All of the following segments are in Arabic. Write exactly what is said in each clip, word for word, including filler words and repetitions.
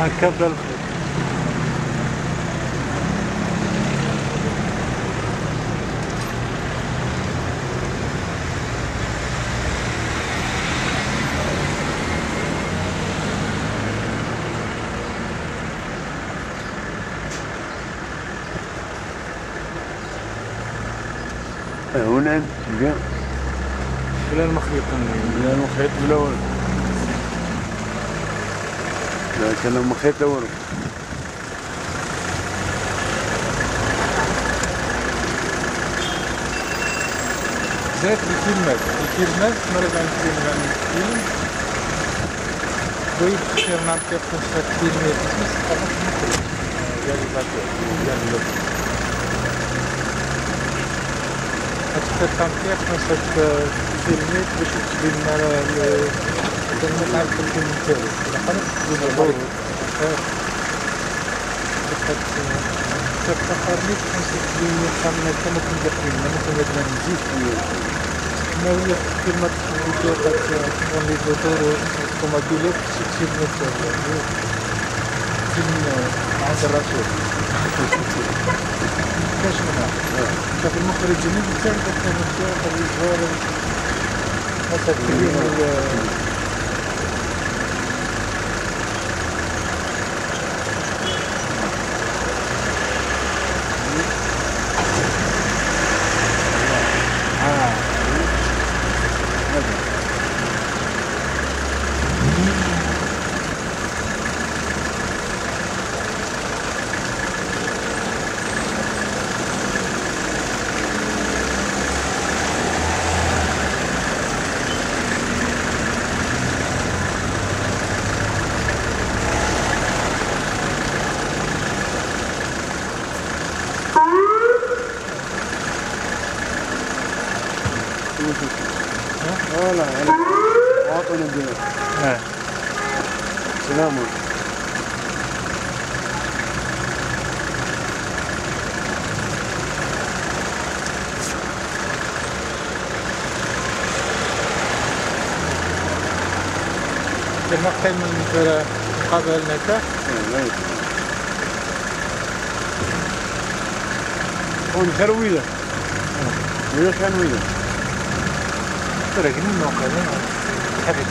הקבל. هنا جاء إلى المخيط إلى المخيط الأول، لكن المخيط الأول زاد الكلمات الكلمات مرض عن الكلمات كويس كثير نعم كيف تشتغل كلمات بس خلاص ممكن حتى تنقيح نصف كلمات باش تبين على الكلمات على الكلمات تاعي خلاص تبين البور تفتخر ليك نصف كلمات خامنة كما كنت تقول أنا مثلا نزيد ما هي كلمة تقول لي دوتور كما تقول لك كلمات تاعي كلمة عند الرسول كاش منها لكن المخرج الجميل بتاعك كان مختار الإجهار التكريم لا لا عطنا الدنيا اه سلام عليكم المقطع من قبل متى؟ ونخرويله ويا خرويله ترى جميل موقعنا حبيت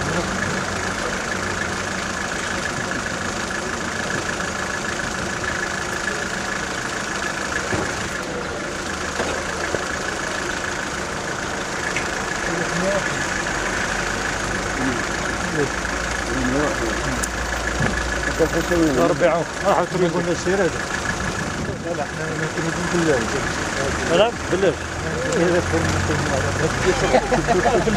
أربعة أحد يقولنا السير هذا لا لا إحنا نتكلم بالله لا بالله هذا كله يقول السيران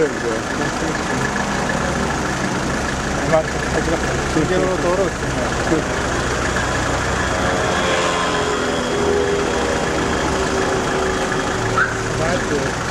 ده ما تحتاج تجيبوا طرق بعد